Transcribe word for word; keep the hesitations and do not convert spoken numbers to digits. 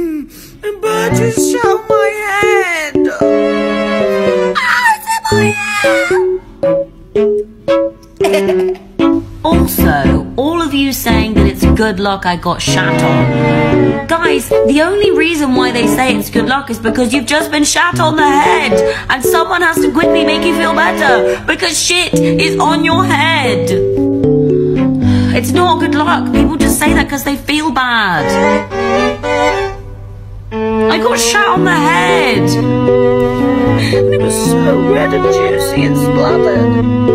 And birds just shot my head. Ah, it's in my hair. Also, all of you saying that it's good luck I got shat on. Guys, the only reason why they say it's good luck is because you've just been shat on the head. And someone has to quickly make you feel better because shit is on your head. It's not good luck. People just say that because they feel bad. I got shot on the head. And it was so red and juicy and splattered.